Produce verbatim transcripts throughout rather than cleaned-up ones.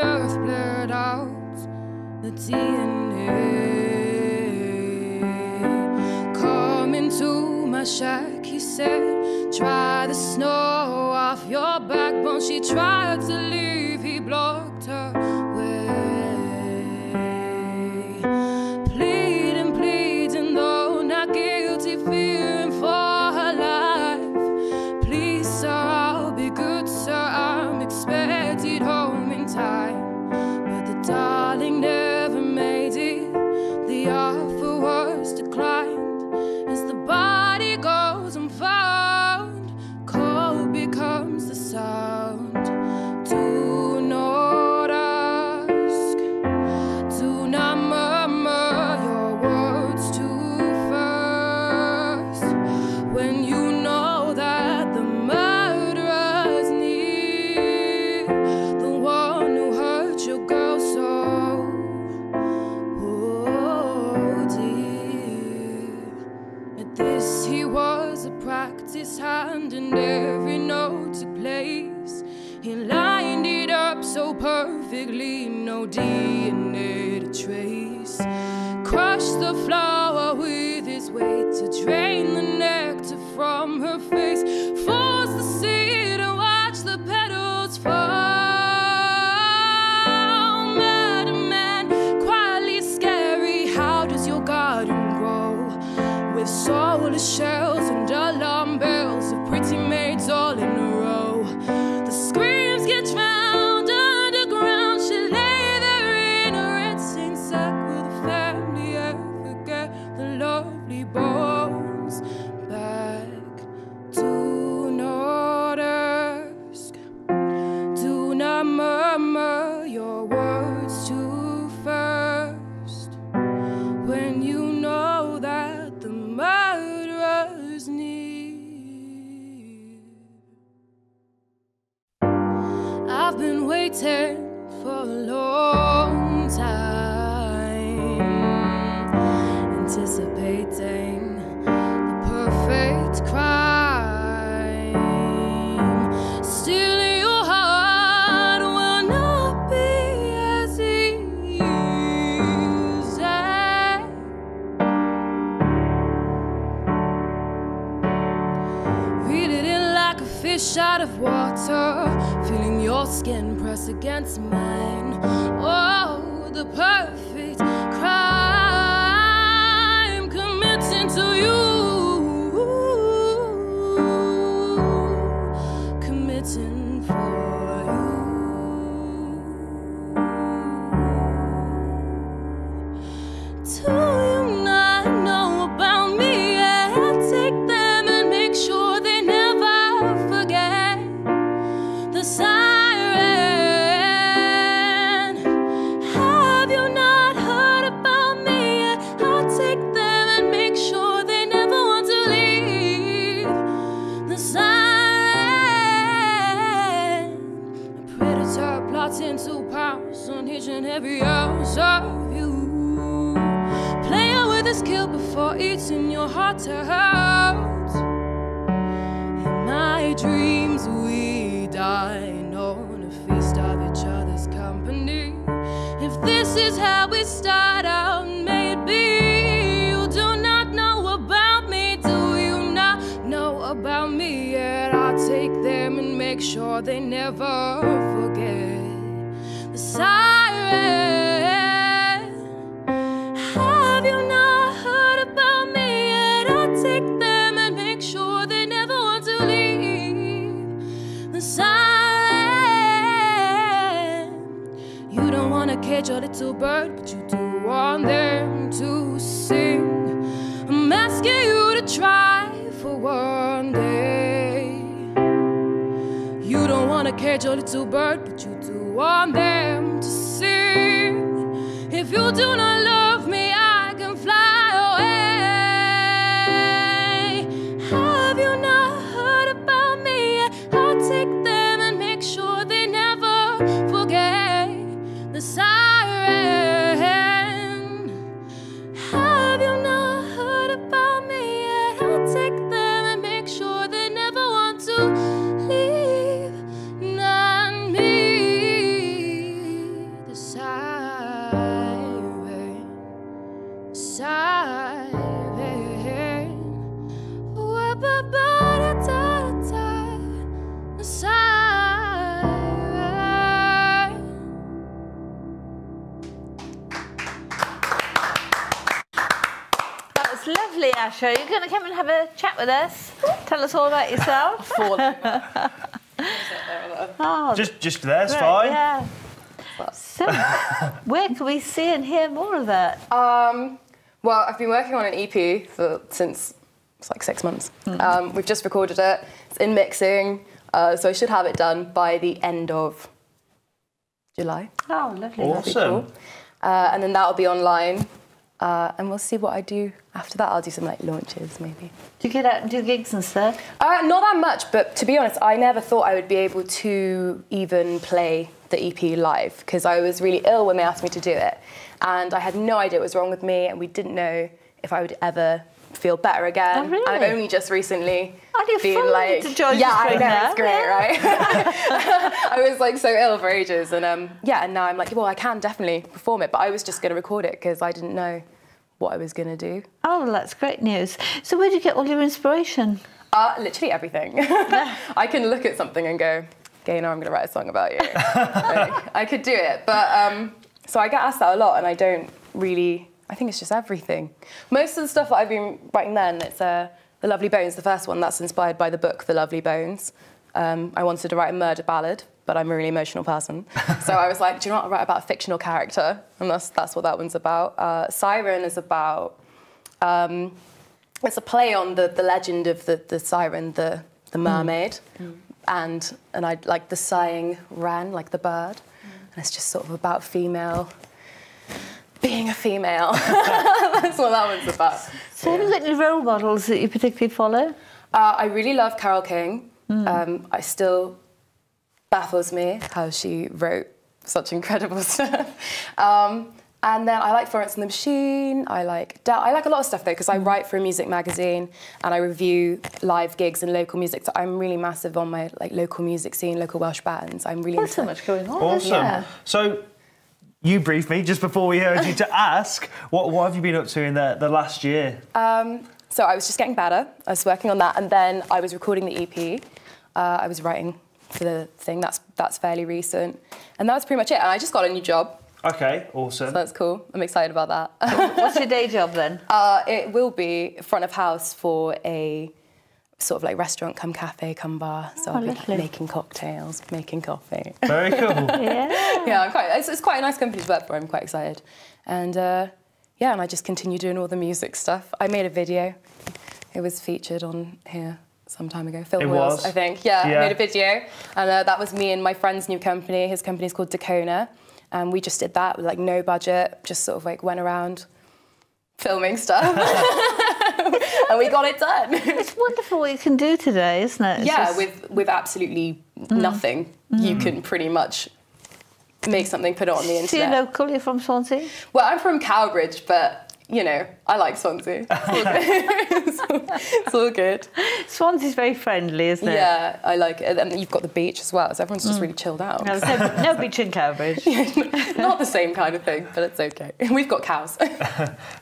earth blurred out the D N A. Come into my shack, he said, try the snow off your backbone. She tried to leave, he blocked her way. Pleading, pleading, though not guilty, fearing for her life. Please, sir, I'll be good, sir, I'm expected home in time. But the darling never made it, the offer was declined. As the body goes unfound, cold becomes the sound. Do not ask, do not murmur your words too fast, when you know that the murderer's near, the one who hurt your girl so, oh dear. At this he was a practiced hand, and every note to place he lined it up so perfectly, no D N A to trace. Crushed the flower with his weight to drain the nectar from her face. Forced the seed and watched the petals fall. Mad man, quietly scary. How does your garden grow with soulless shells and alarm bells of pretty maids all in a row? The screams get drowned underground. She lay there in a red saint sack with a family and forget the lovely bones back. Do not ask, do not murmur your words too fast, when you know that the murderer's near. I've been waiting for a long time, anticipating the perfect crime. Still, your heart will not be as easy. Reeling in like a fish out of water, feeling your skin press against mine. Oh, the perfect crime, committing to you, committing for you. Do you not know about me? Yeah, I'll take them and make sure they never forget the siren. Have you not heard about me? I'll take them and make sure they never want to leave the siren. A predator plotting to pounce on each and every ounce of you. Playing with his kill before eating your heart out. In my dreams we dine on a feast of each other's company. If this is how we start out, maybe you do not know about me. Do you not know about me? Yet I'll take them and make sure they never forget the siren. Have you not heard about me? Yet I'll take them and make sure they never want to leave the siren. You don't wanna cage your little bird, but you do want them to sing. I'm asking you to try for one day. You don't wanna cage your little bird, but you do want them to sing. If you do not love me, I can fly away. Have you not heard about me? I'll take them and make sure they never forget the siren. Have you not heard about me? I'll take them and make sure they never want to leave, not me. Asha, you're going to come and have a chat with us. Tell us all about yourself. oh, just, just there's great, fine. Yeah. So, where can we see and hear more of that? Um, well, I've been working on an E P for since it's like six months. Mm-hmm. um, we've just recorded it. It's in mixing, uh, so I should have it done by the end of July. Oh, lovely! Awesome. That'll be cool. Uh, and then that'll be online. Uh, and we'll see what I do after that. I'll do some like launches, maybe. Do you get out and do gigs and stuff? Uh, not that much, but to be honest, I never thought I would be able to even play the E P live because I was really ill when they asked me to do it, and I had no idea what was wrong with me, and we didn't know if I would ever feel better again. Oh, really? And I've only just recently been like, to yeah, I know now. It's great, yeah. Right? I was like so ill for ages, and um, yeah, and now I'm like, well, I can definitely perform it, but I was just going to record it because I didn't know what I was going to do. Oh, well, that's great news. So where do you get all your inspiration? Uh, literally everything. I can look at something and go, Gaynor, I'm going to write a song about you. Like, I could do it, but um, so I get asked that a lot, and I don't really. I think it's just everything. Most of the stuff that I've been writing then, it's uh, The Lovely Bones, the first one, that's inspired by the book The Lovely Bones. Um, I wanted to write a murder ballad, but I'm a really emotional person. So I was like, do you know what, I'll write about a fictional character? And that's, that's what that one's about. Uh, Siren is about, um, it's a play on the, the legend of the, the siren, the, the mermaid. Mm. And, and I like the sighing wren, like the bird. Mm. And it's just sort of about female being a female. That's what that one's about. So yeah. Have you got any role models that you particularly follow? Uh, I really love Carole King. Mm. Um, I still baffles me how she wrote such incredible stuff. Um, and then I like Florence and the Machine. I like da I like a lot of stuff though because I write for a music magazine and I review live gigs and local music. So I'm really massive on my like local music scene, local Welsh bands. I'm really. There's so much going on. Awesome. Yeah. So. You briefed me just before we heard you to ask, what, what have you been up to in the, the last year? Um, so I was just getting better. I was working on that, and then I was recording the E P. Uh, I was writing for the thing. That's, that's fairly recent. And that was pretty much it. And I just got a new job. OK, awesome. So that's cool. I'm excited about that. What's your day job, then? Uh, it will be front of house for a sort of like restaurant, come cafe, come bar. So oh, I'll be like making cocktails, making coffee. Very cool. Yeah. Yeah, I'm quite, it's, it's quite a nice company to work for. I'm quite excited. And uh, yeah, and I just continue doing all the music stuff. I made a video. It was featured on here some time ago. Film it Wheels, was. I think. Yeah, yeah, I made a video. And uh, that was me and my friend's new company. His company's called Dakona. And we just did that with like no budget, just sort of like went around filming stuff. And we got it done. It's wonderful what you can do today, isn't it? It's yeah, just... with, with absolutely mm. nothing, mm. you can pretty much make something, put it on the internet. So you're local, you're from Swansea? Well, I'm from Cowbridge, but, you know, I like Swansea. It's all good. it's, all, it's all good. Swansea's very friendly, isn't it? Yeah, I like it. And you've got the beach as well, so everyone's just mm. really chilled out. No, so, no beach in Cowbridge. Not the same kind of thing, but it's OK. We've got cows.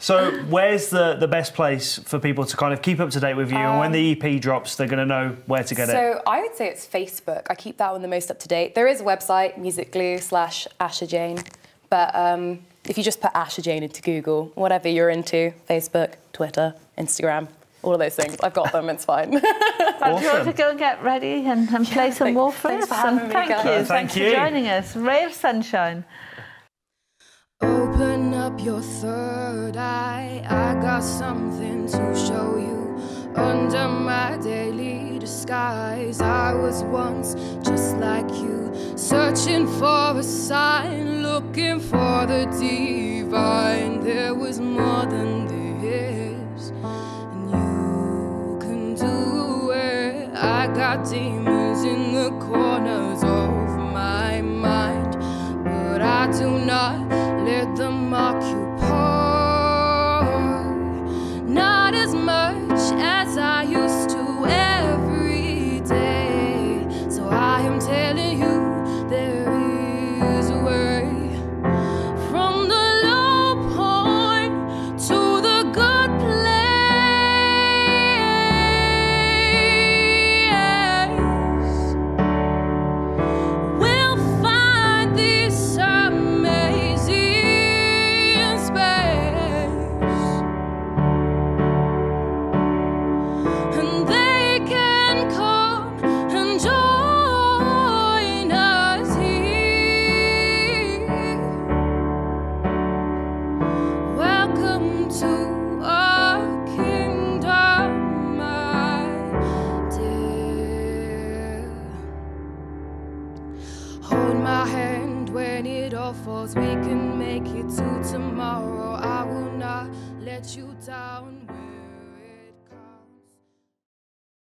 So where's the, the best place for people to kind of keep up to date with you? Um, and when the E P drops, they're going to know where to get so it? So I would say it's Facebook. I keep that one the most up to date. There is a website, musically slash Asha Jane, but... Um, if you just put Asha Jane into Google, whatever you're into, Facebook, Twitter, Instagram, all of those things, I've got them, it's fine. Do awesome. You want to go and get ready and, and play yeah, some more for us? Thank, thank you, thank thanks you. for joining us. Ray of Sunshine. Open up your third eye, I got something to show you. Under my daily disguise, I was once just like you. Searching for a sign, looking for the divine. There was more than this, and you can do it. I got demons in the corners of my mind, but I do not let them occupy. Not as much as I used to every day. So I am telling you, there is a way from the low point to the good place. falls, we can make it to tomorrow. I will not let you down.